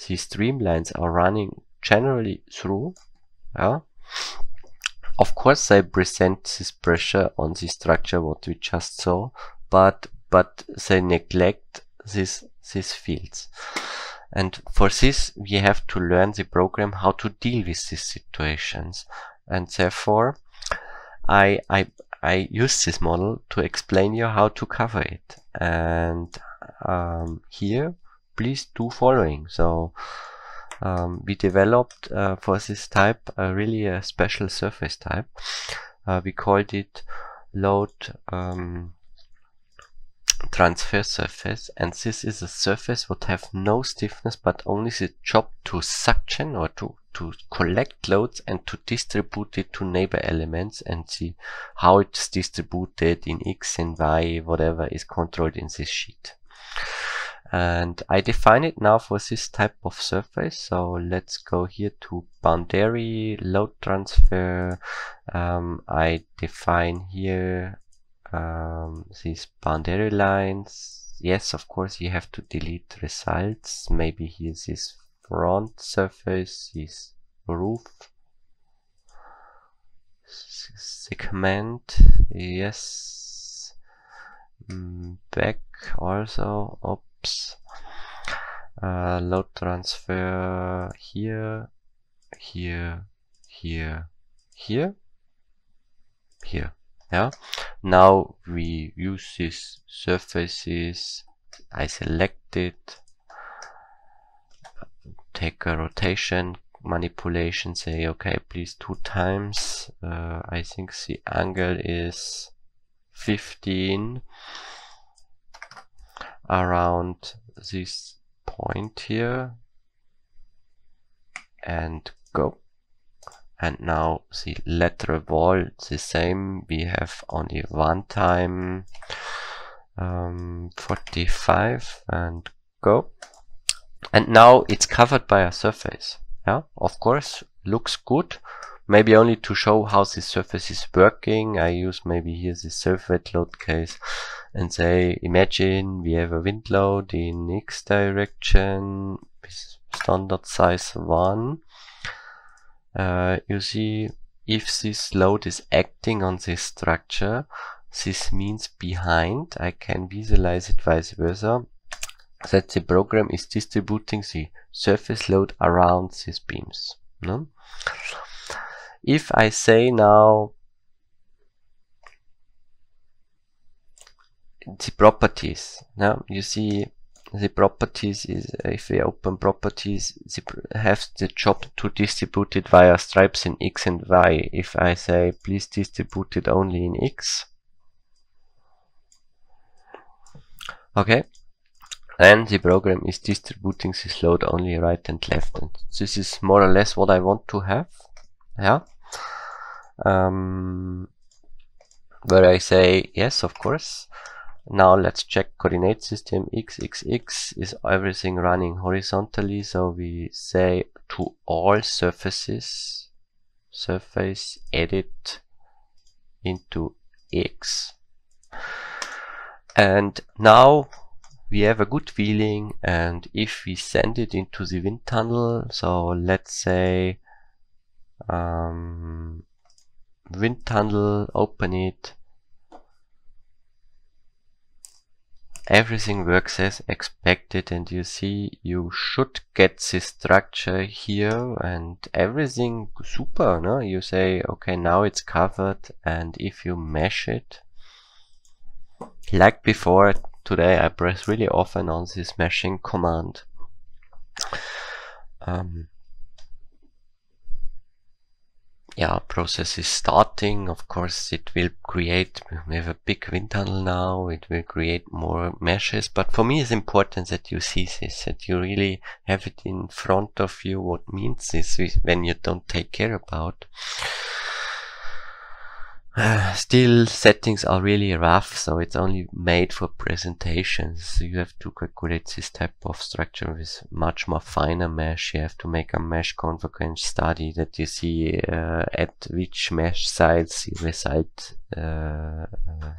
these streamlines are running generally through. Yeah. Of course they present this pressure on the structure what we just saw, but but they neglect this these fields. And for this we have to learn the program how to deal with these situations. And therefore I I I use this model to explain you how to cover it. And um, here please do following. So um, we developed uh, for this type uh, really a special surface type. Uh, we called it load um, transfer surface, and this is a surface would have no stiffness, but only the job to suction or to to collect loads and to distribute it to neighbor elements, and see how it's distributed in X and Y, whatever is controlled in this sheet. And I define it now for this type of surface. So let's go here to boundary load transfer. Um, I define here um, these boundary lines. Yes, of course you have to delete results. Maybe here this front surface, this roof segment, yes, back also, oops, uh, load transfer here, here, here, here, here, yeah. Now we use these surfaces, I select it, take a rotation manipulation, say okay please two times, uh, I think the angle is fifteen around this point here, and go. And now the lateral wall, the same, we have only one time, um, forty-five, and go. And now it's covered by a surface. Yeah, of course, looks good. Maybe only to show how the surface is working, I use maybe here the surface load case and say, imagine we have a wind load in X direction, standard size one. Uh, you see, if this load is acting on this structure, this means behind, I can visualize it vice versa, that the program is distributing the surface load around these beams. No? If I say now the properties, now you see the properties is, if we open properties, they have the job to distribute it via stripes in X and Y. If I say please distribute it only in X, okay, and the program is distributing this load only right and left, and this is more or less what I want to have. Yeah, um, where I say yes, of course. Now let's check coordinate system x x x, is everything running horizontally? So we say to all surfaces, surface edit into X, and now we have a good feeling. And if we send it into the wind tunnel, so let's say um, wind tunnel, open it, everything works as expected, and you see you should get this structure here and everything super. No, you say okay, now it's covered. And if you mesh it, like before today, I press really often on this meshing command. Um, yeah, process is starting. Of course it will create, we have a big wind tunnel now, it will create more meshes, but for me it's important that you see this, that you really have it in front of you what means this when you don't take care about. Uh, still, settings are really rough, so it's only made for presentations. You have to calculate this type of structure with much more finer mesh. You have to make a mesh convergence study, that you see uh, at which mesh size the result uh, uh,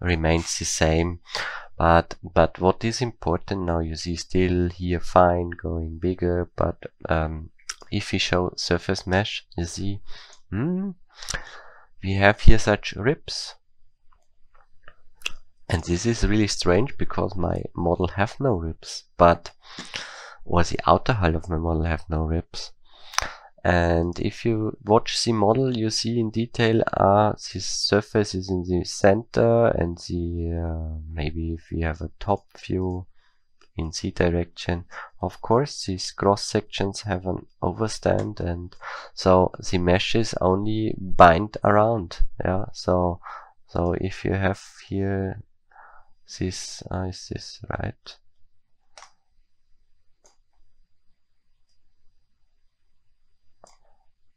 remains the same. But but what is important now, you see still here fine, going bigger, but um, if we show surface mesh, you see, hmm, we have here such ribs, and this is really strange because my model have no ribs, but or the outer hull of my model have no ribs. And if you watch the model, you see in detail are uh, this surface is in the center, and the uh, maybe if we have a top view in Z direction, of course these cross sections have an overstand, and so the meshes only bind around. Yeah, so so if you have here this uh, is this right,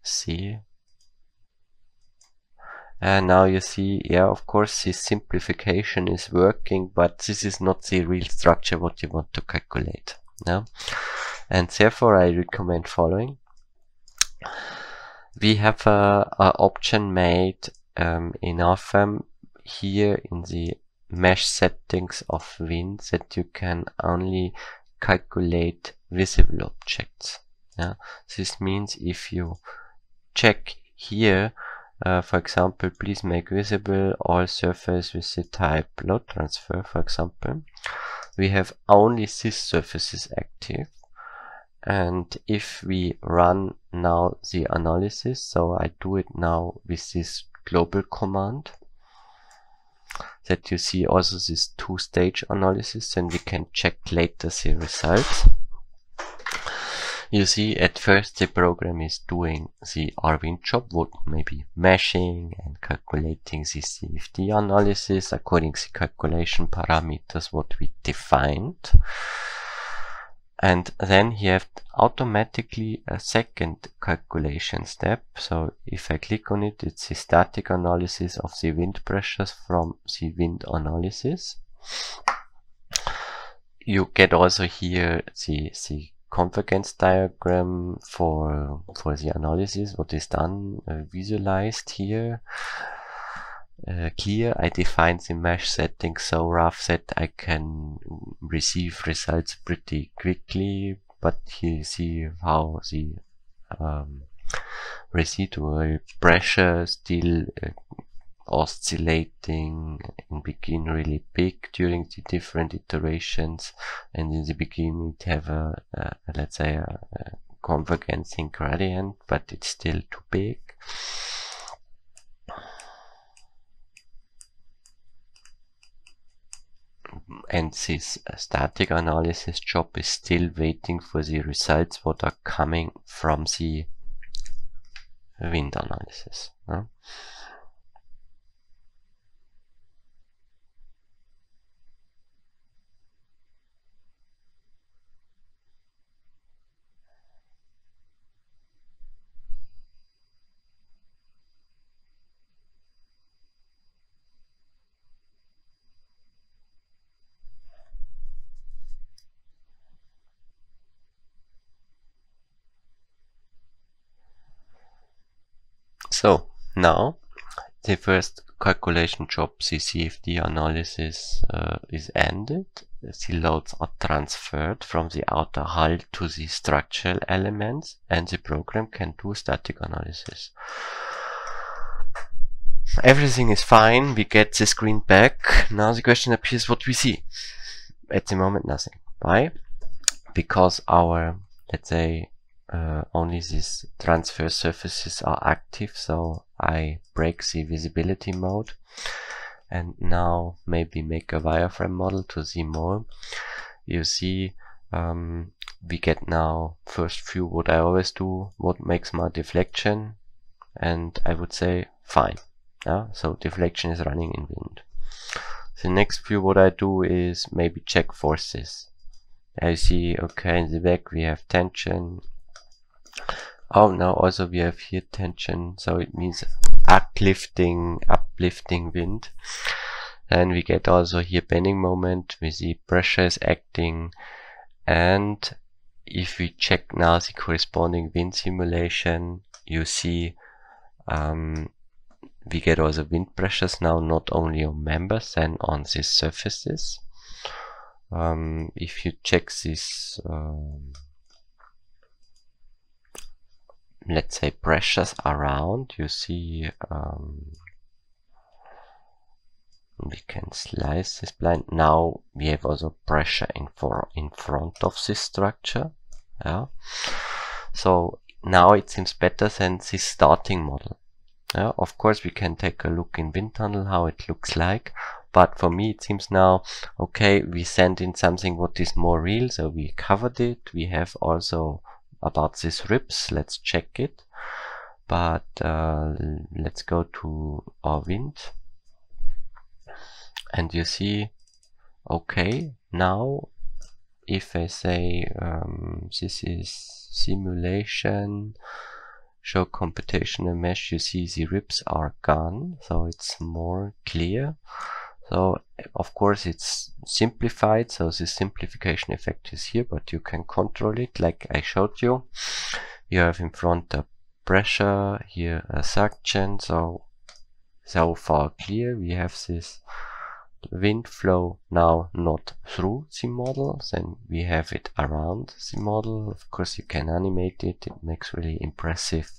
see, and now you see, yeah, of course this simplification is working, but this is not the real structure what you want to calculate. Yeah? And therefore I recommend following. We have a, a option made um, in R F E M here in the mesh settings of RWIND that you can only calculate visible objects. Yeah? This means if you check here, uh, for example, please make visible all surface with the type load transfer, for example, we have only these surfaces active. And if we run now the analysis, so I do it now with this global command, that you see also this two-stage analysis, and we can check later the results. You see, at first the program is doing the RWIND job, what maybe meshing and calculating the C F D analysis according to the calculation parameters what we defined. And then you have automatically a second calculation step. So if I click on it, it's the static analysis of the wind pressures from the wind analysis. You get also here the, the convergence diagram for, for the analysis, what is done, uh, visualized here. Uh, clear, I define the mesh settings so rough that I can receive results pretty quickly, but here you see how the um, residual pressure still uh, oscillating and begin really big during the different iterations, and in the beginning it have a, a let's say a, a convergencing gradient, but it's still too big. And this static analysis job is still waiting for the results what are coming from the wind analysis. Huh? So now the first calculation job, the C F D analysis, uh, is ended. The loads are transferred from the outer hull to the structural elements, and the program can do static analysis. Everything is fine, we get the screen back. Now the question appears what we see. At the moment nothing. Why? Because our, let's say, Uh, only these transfer surfaces are active, so I break the visibility mode and now maybe make a wireframe model to see more. You see, um, we get now first view what I always do, what makes my deflection, and I would say fine. Yeah? So deflection is running in wind. The next view what I do is maybe check forces. I see, okay, in the back we have tension. Oh, now also we have here tension, so it means uplifting, uplifting wind. And we get also here bending moment, we see pressure is acting. And if we check now the corresponding wind simulation, you see um, we get also wind pressures now not only on members and on these surfaces. Um, if you check this, um, let's say pressures around, you see um, we can slice this blind. Now we have also pressure in, for, in front of this structure. Yeah? So now it seems better than this starting model. Yeah? Of course we can take a look in wind tunnel how it looks like, but for me it seems now, okay, we send in something what is more real, so we covered it, we have also about these ribs, let's check it. But uh, let's go to our wind, and you see, okay, now if I say um, this is simulation, show computational mesh, you see the ribs are gone, so it's more clear. So of course it's simplified, so this simplification effect is here, but you can control it like I showed you. You have in front a pressure, here a suction, so so far clear. We have this wind flow now not through the model, then we have it around the model. Of course you can animate it, it makes really impressive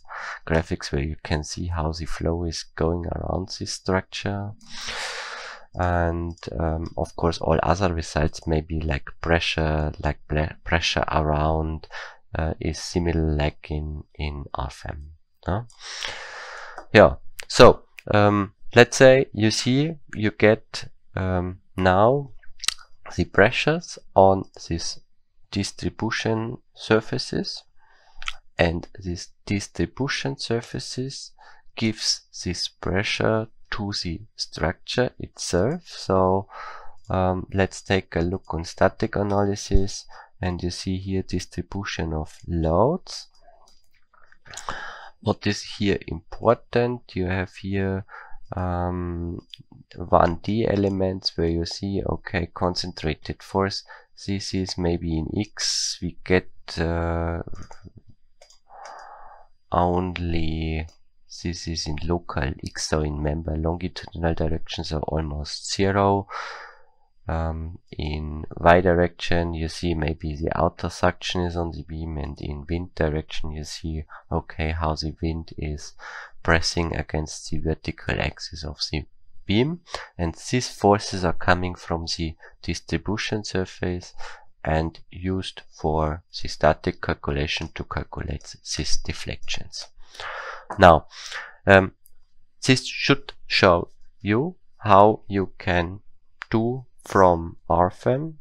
graphics where you can see how the flow is going around this structure. And um, of course all other results may be like pressure, like pressure around uh, is similar like in, in R F E M. Huh? Yeah, so um, let's say you see you get um, now the pressures on these distribution surfaces, and these distribution surfaces gives this pressure to the structure itself. So um, let's take a look on static analysis, and you see here distribution of loads. What is here important, you have here um, one D elements where you see, okay, concentrated force, this is maybe in X, we get uh, only, this is in local X, so in member longitudinal directions are almost zero. Um, in Y direction you see maybe the outer suction is on the beam, and in wind direction you see, okay, how the wind is pressing against the vertical axis of the beam, and these forces are coming from the distribution surface and used for the static calculation to calculate these deflections. Now um, this should show you how you can do from R F E M,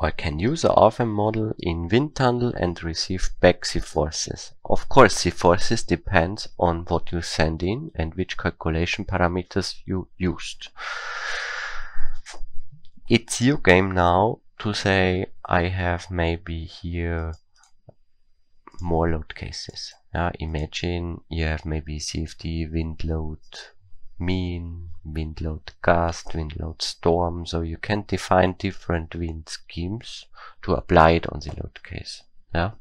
or can use a R F E M model in wind tunnel and receive back the forces. Of course the forces depends on what you send in and which calculation parameters you used. It's your game now to say, I have maybe here more load cases. Uh, imagine you have maybe C F D, wind load mean, wind load gust, wind load storm, so you can define different wind schemes to apply it on the load case. Yeah,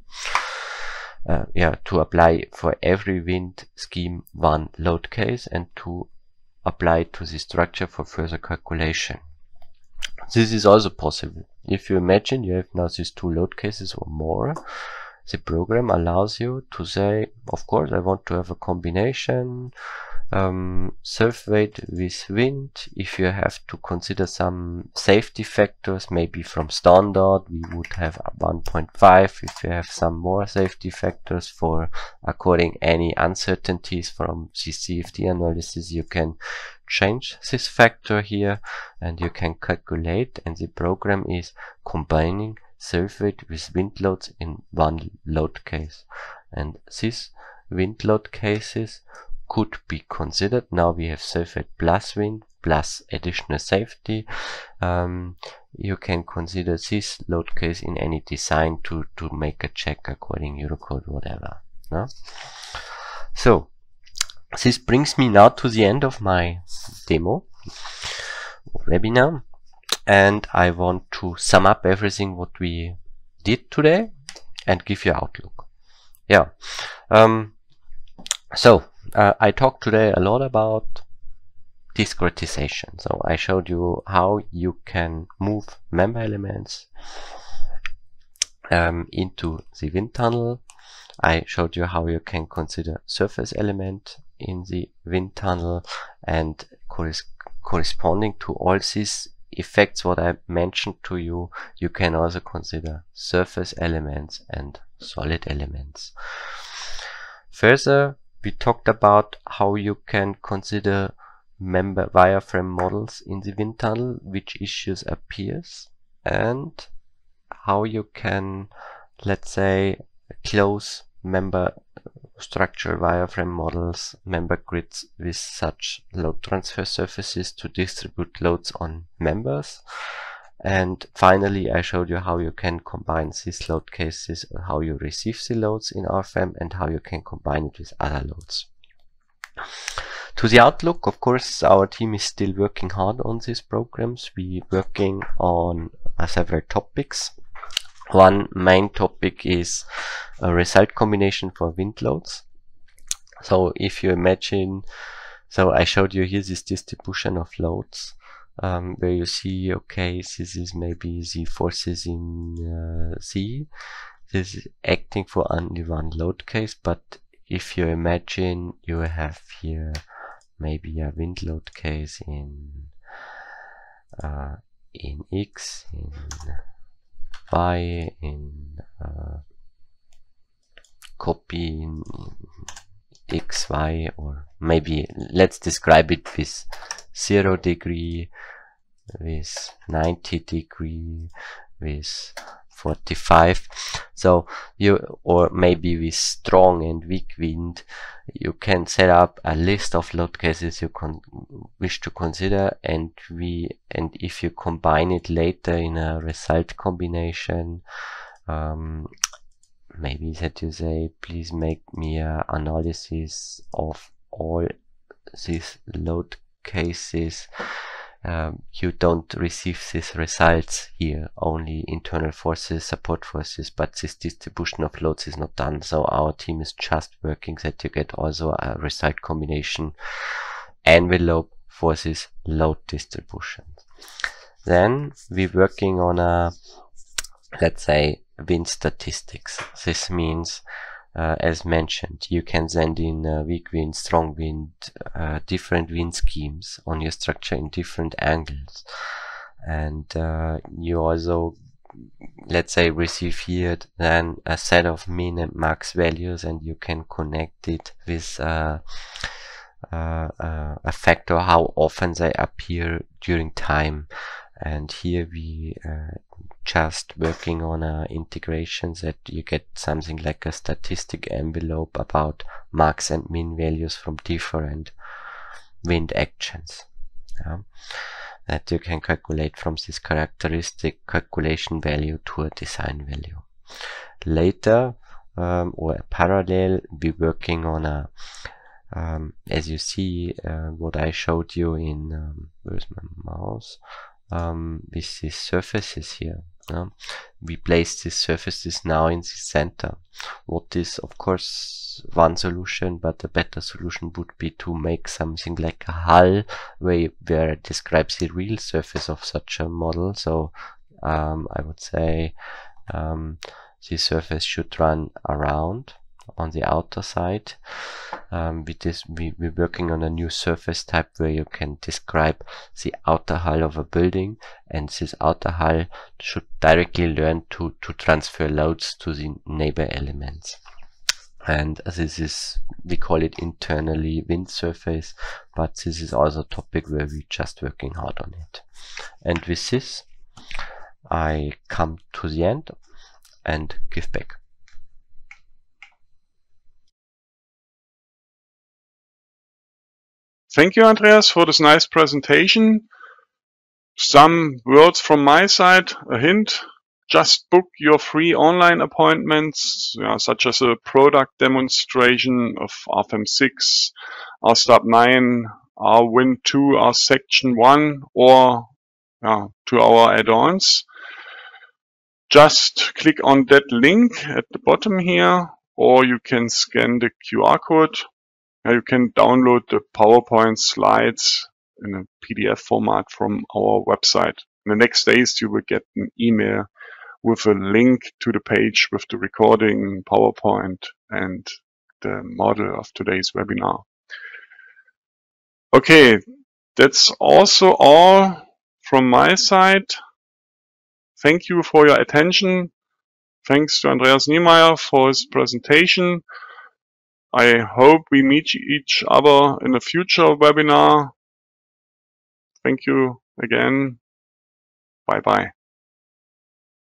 uh, yeah, to apply for every wind scheme one load case, and to apply to the structure for further calculation. This is also possible. If you imagine you have now these two load cases or more, the program allows you to say, of course I want to have a combination Um, surf weight with wind. If you have to consider some safety factors, maybe from standard we would have one point five. If you have some more safety factors for according any uncertainties from the C F D analysis, you can change this factor here and you can calculate, and the program is combining surf weight with wind loads in one load case, and these wind load cases could be considered. Now we have surf weight plus wind plus additional safety. Um, you can consider this load case in any design to, to make a check according Eurocode, whatever. No? So this brings me now to the end of my demo webinar, and I want to sum up everything what we did today and give you outlook. Yeah. Um, so Uh, I talked today a lot about discretization. So I showed you how you can move member elements um, into the wind tunnel. I showed you how you can consider surface element in the wind tunnel, and corres corresponding to all these effects what I mentioned to you, you can also consider surface elements and solid elements. Further, we talked about how you can consider member wireframe models in the wind tunnel, which issues appears, and how you can, let's say, close member structural wireframe models, member grids with such load transfer surfaces to distribute loads on members. And finally, I showed you how you can combine these load cases, how you receive the loads in R F E M, and how you can combine it with other loads. To the outlook, of course, our team is still working hard on these programs. We're working on uh, several topics. One main topic is a result combination for wind loads. So if you imagine So I showed you here this distribution of loads, um, where you see, okay, this is maybe the forces in uh, C. This is acting for only one load case, but if you imagine you have here maybe a wind load case in uh, in X, in Y, in uh, copy, in X, Y, or maybe let's describe it with zero degree, with ninety degree, with forty-five. So you, or maybe with strong and weak wind, you can set up a list of load cases you con wish to consider, and we and if you combine it later in a result combination, um, maybe that you say, please make me an analysis of all these load cases. Um, you don't receive these results here, only internal forces, support forces, but this distribution of loads is not done. So our team is just working that you get also a result combination envelope for this load distribution. Then we're working on a, let's say, wind statistics. This means, Uh, as mentioned, you can send in uh, weak wind, strong wind, uh, different wind schemes on your structure in different angles, and uh, you also, let's say, receive here then a set of min and max values, and you can connect it with uh, uh, uh, a factor how often they appear during time. And here we uh, just working on an integration that you get something like a statistic envelope about max and min values from different wind actions, yeah, that you can calculate from this characteristic calculation value to a design value. Later, um, or parallel, be working on a, um, as you see, uh, what I showed you in, um, where's my mouse? Um, with these surfaces here. Uh, we place these surfaces now in the center. What is, of course, one solution, but a better solution would be to make something like a hull where, where it describes the real surface of such a model. So um, I would say um, the surface should run around on the outer side. Um, with this, we, we're working on a new surface type where you can describe the outer hull of a building, and this outer hull should directly learn to, to transfer loads to the neighbor elements. And this is, we call it internally wind surface, but this is also a topic where we're just working hard on it. And with this, I come to the end and give back. Thank you, Andreas, for this nice presentation. Some words from my side, a hint, just book your free online appointments, you know, such as a product demonstration of R F E M six, R S T A B nine, R WIND two, R SECTION one, or uh, to our add-ons. Just click on that link at the bottom here, or you can scan the Q R code. You can download the PowerPoint slides in a P D F format from our website. In the next days, you will get an email with a link to the page with the recording, PowerPoint, and the model of today's webinar. Okay, that's also all from my side. Thank you for your attention. Thanks to Andreas Niemeyer for his presentation. I hope we meet each other in a future webinar. Thank you again. Bye-bye.